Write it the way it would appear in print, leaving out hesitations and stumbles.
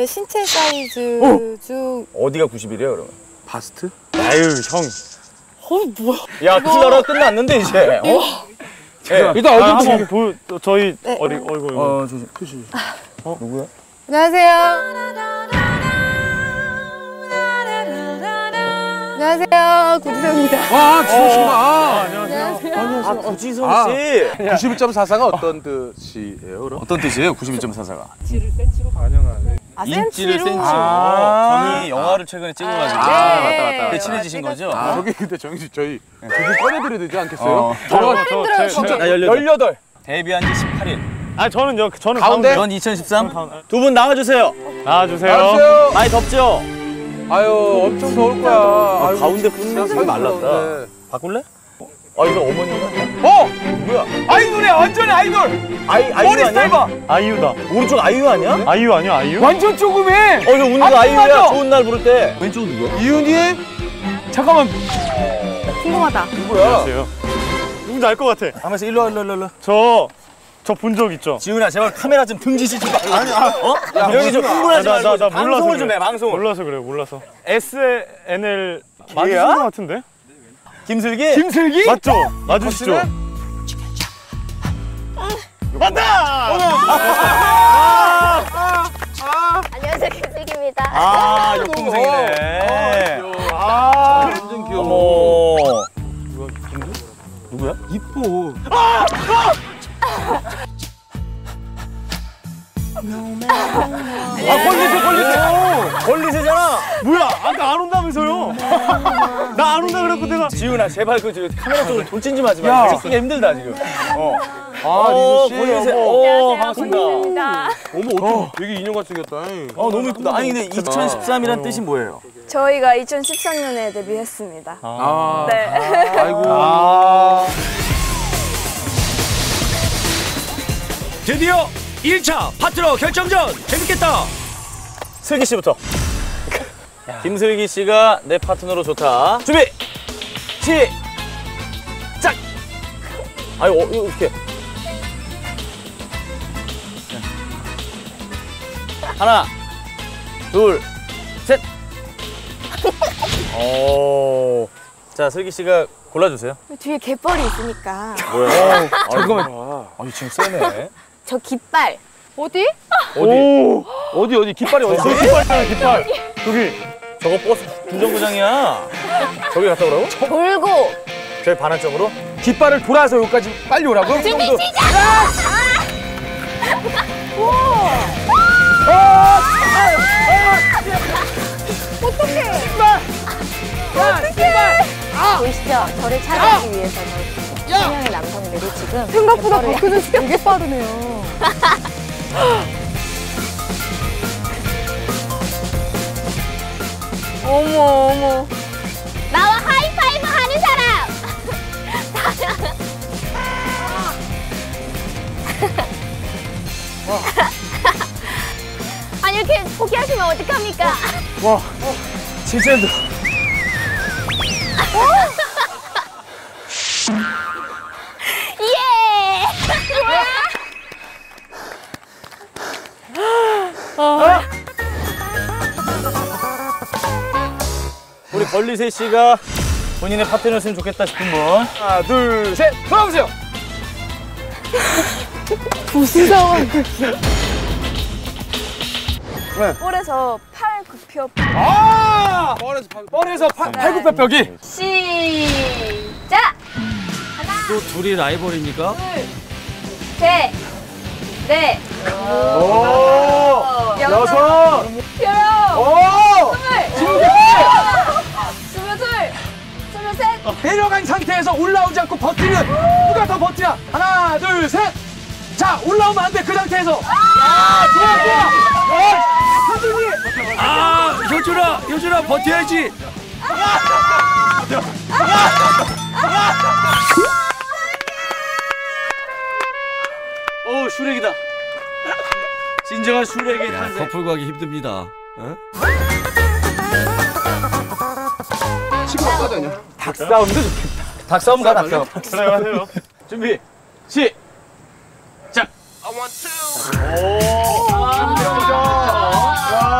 저의 신체 사이즈 중 어디가 90이래요 그러면? 바스트? 아유 형. 뭐야? 야 클라라 끝났는데 이제. 네. 일단 얼굴 한번 보 저희 네. 얼굴. 아 조심. 조심. 누구야? 안녕하세요. 안녕하세요. 구지성입니다. 와 구지성아. 안녕하세요. 안녕하세요. 아 구지성 씨. 91.44가 어떤 뜻이에요? 그럼? 어떤 뜻이에요? 91.44가. 인치를 센치로 반영하는. 아, 인치를 센치로. 정이 영화를 최근에 찍어가지고. 맞다. 친해지신 거죠? 여기 근데 정희씨 저희 조금 꺼내드려야 되지 않겠어요? 저 진짜 18. 데뷔한 지 18일. 아니 저는 가운데? 전 2013? 두 분 나와주세요. 나와주세요. 많이 덥죠? 아유 엄청 더울 거야. 아, 가운데 꽂는 게 말랐다. 바꿀래? 아 이거 어머니가? 뭐야? 아이돌이야 완전히 아이돌! 머리 스타일 봐! 아이유다. 오른쪽 아이유 아니야? 아이유 아니야 아이유? 완전 조금해! 이거 웃는 거 아이유야. 좋은 날 부를 때. 왼쪽은 누구야? 이윤이? 잠깐만. 궁금하다. 누구야? 안녕하세요. 누군지 알 것 같아. 하면서 일로. 저 본 적 있죠? 지훈아 제발 카메라 좀 등지시지 말고. 아니 여기 좀 흥분하지 말고 나 방송을 좀 해. 방송을. 몰라서 그래요. 몰라서. SNL 맞은 거 같은데? 김슬기? 김슬기? 맞죠? 맞으시죠? 맞다! 안녕하세요. 김슬기입니다. 아 역동생이네. 아 완전 귀여워. 누구야? 이뻐. 걸리세잖아. 뭐야 아까 안 온다면서요? 나 안 온다 그랬고 내가. 지훈아 제발 그 카메라 쪽으로 돌진 좀 하지 마. 찍기 힘들다 지금. 아 걸리세. 반갑습니다. 어머 어떻게 되게 인형 같이 생겼다. 너무 예쁘다. 아니 근데 2013이란 뜻이 뭐예요? 저희가 2013년에 데뷔했습니다. 네. 아이고. 드디어 1차 파트너 결정전! 재밌겠다! 슬기 씨부터. 김슬기 씨가 내 파트너로 좋다. 준비! 시작! 아유, 이렇게. 하나, 둘, 셋! 자, 슬기 씨가 골라주세요. 뒤에 갯벌이 있으니까. 뭐야? 잠깐만. 아니, 지금 세네. 저 깃발. 어디? 깃발이 어디? 저기 깃발. 저기. 저거 버스 주정거장이야. 저기 갔다 오라고? 돌고. 저기 반환점으로? 깃발을 돌아서 여기까지 빨리 오라고? 준비 시작! 어떡해. 신발. 신발. 보이시죠? 저를 찾아가기 위해서는. 청년의 남성들이 지금 생각보다 박효준 씨 되게 빠르네요. 어머 나와 하이파이브 하는 사람. 아니 이렇게 포기하시면 어떡합니까? 와 진짜 힘들어. 우리 걸리세 씨가 본인의 파트너였으면 좋겠다 싶은 분. 하나, 둘, 셋! 돌아보세요! 무슨 상황이야? 뻘에서 팔굽혀펴기. 뻘에서 팔굽혀펴기! 시작! 하나! 또 둘이 라이벌입니까? 둘, 셋, 넷, 여섯! 여섯! 22! 23! 24! 내려간 상태에서 올라오지 않고 버티면 누가 더 버티나? 하나, 둘, 셋! 자, 올라오면 안 돼, 그 상태에서! 좋아! 효준이! 효준아, 버텨야지! 어우, 슈렉이다. 진정한 슈렉의 탄생. 커플 구하기 힘듭니다. 시끄럽거든요. 닭싸움도 좋겠다. 닭싸움 가, 닭싸움. 하세요. 준비, 시작! 오!